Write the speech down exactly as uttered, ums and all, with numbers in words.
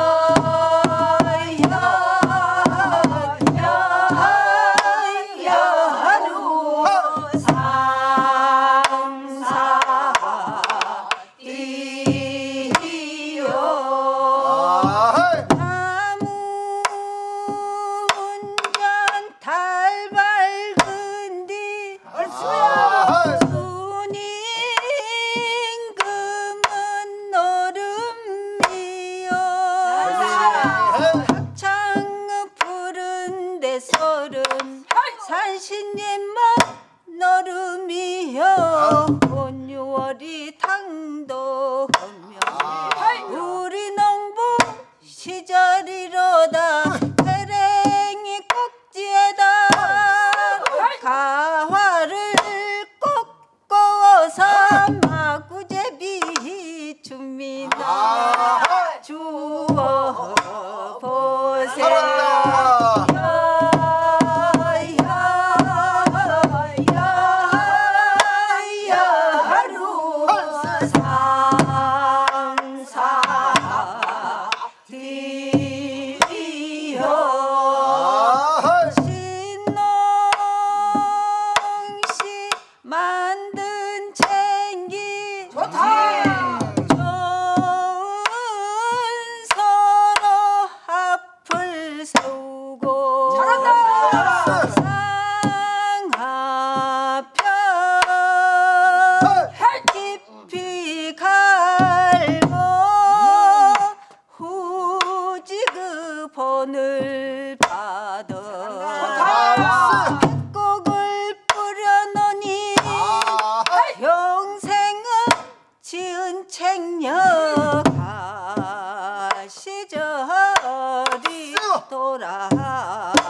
서름 산신님만 너름이여 온유월이 당도하며 우리 농부 시절이로다 배랭이 꼭지에다 가화를 꼭꼬어서 마구제비 줍니다. 주워 보세요. 오늘 받아 백곡을 뿌려놓니 평생은 지은 책녀 가시절이 돌아